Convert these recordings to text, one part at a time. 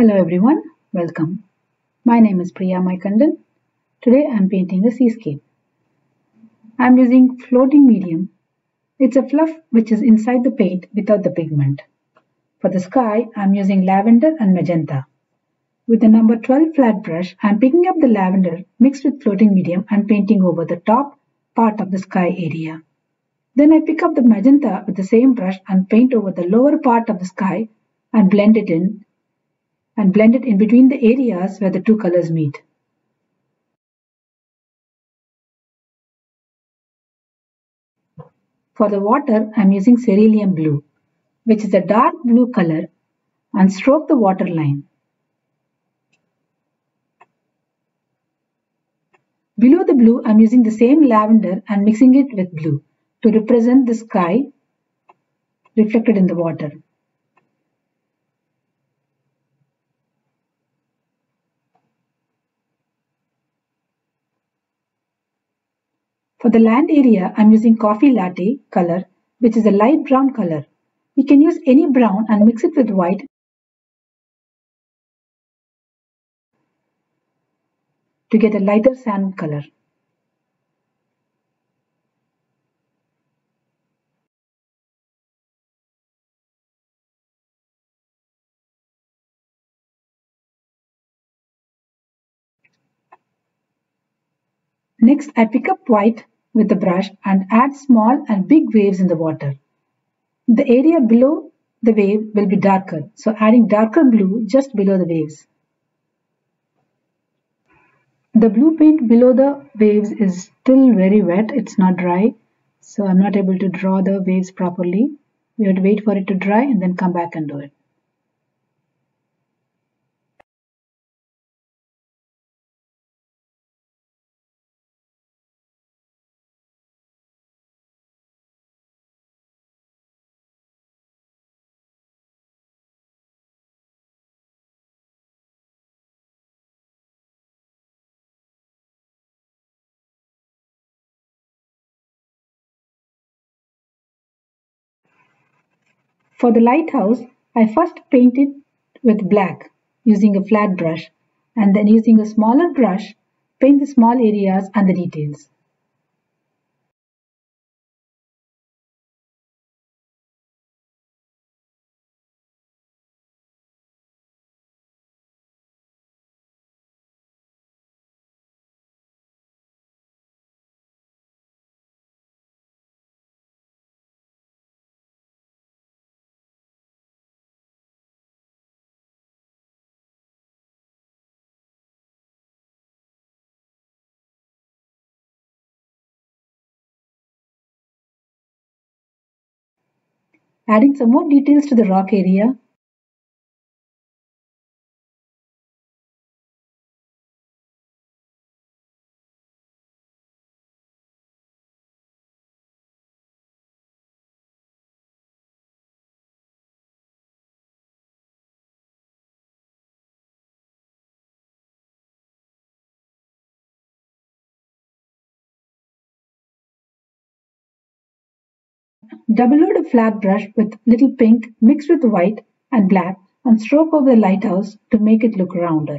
Hello everyone, welcome. My name is Priya Maikandan. Today I am painting the seascape. I am using floating medium. It's a fluff which is inside the paint without the pigment. For the sky, I am using lavender and magenta. With the number 12 flat brush, I am picking up the lavender mixed with floating medium and painting over the top part of the sky area. Then I pick up the magenta with the same brush and paint over the lower part of the sky and blend it in between the areas where the two colors meet. For the water, I am using Cerulean Blue, which is a dark blue color, and stroke the water line. Below the blue, I am using the same lavender and mixing it with blue to represent the sky reflected in the water. For the land area, I am using Coffee Latte color, which is a light brown color. You can use any brown and mix it with white to get a lighter sand color. Next, I pick up white with the brush and add small and big waves in the water. The area below the wave will be darker, so adding darker blue just below the waves. The blue paint below the waves is still very wet, it's not dry, so I'm not able to draw the waves properly. We have to wait for it to dry and then come back and do it. For the lighthouse, I first paint it with black using a flat brush and then using a smaller brush, paint the small areas and the details. Adding some more details to the rock area. Double load a flat brush with little pink mixed with white and black and stroke over the lighthouse to make it look rounder.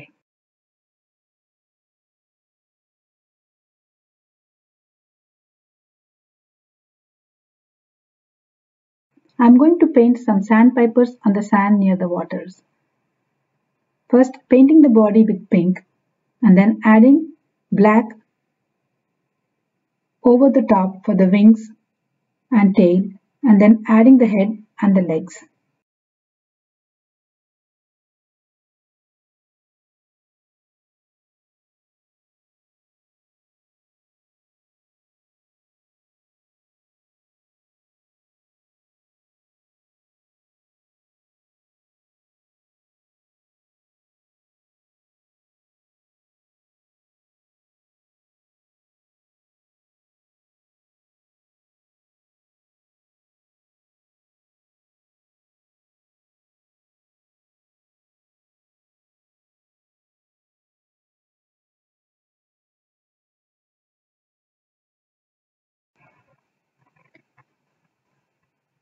I am going to paint some sandpipers on the sand near the waters. First painting the body with pink and then adding black over the top for the wings and tail, and then adding the head and the legs.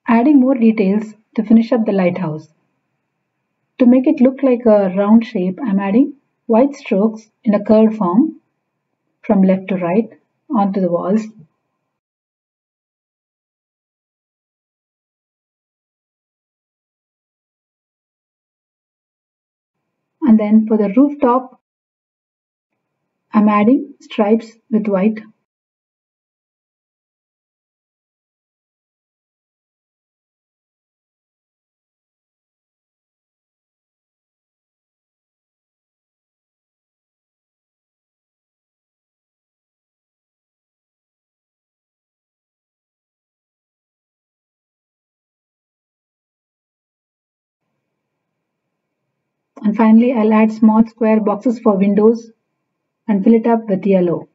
Adding more details to finish up the lighthouse. To make it look like a round shape, I'm adding white strokes in a curved form from left to right onto the walls. And then for the rooftop, I'm adding stripes with white. And finally, I'll add small square boxes for windows and fill it up with yellow.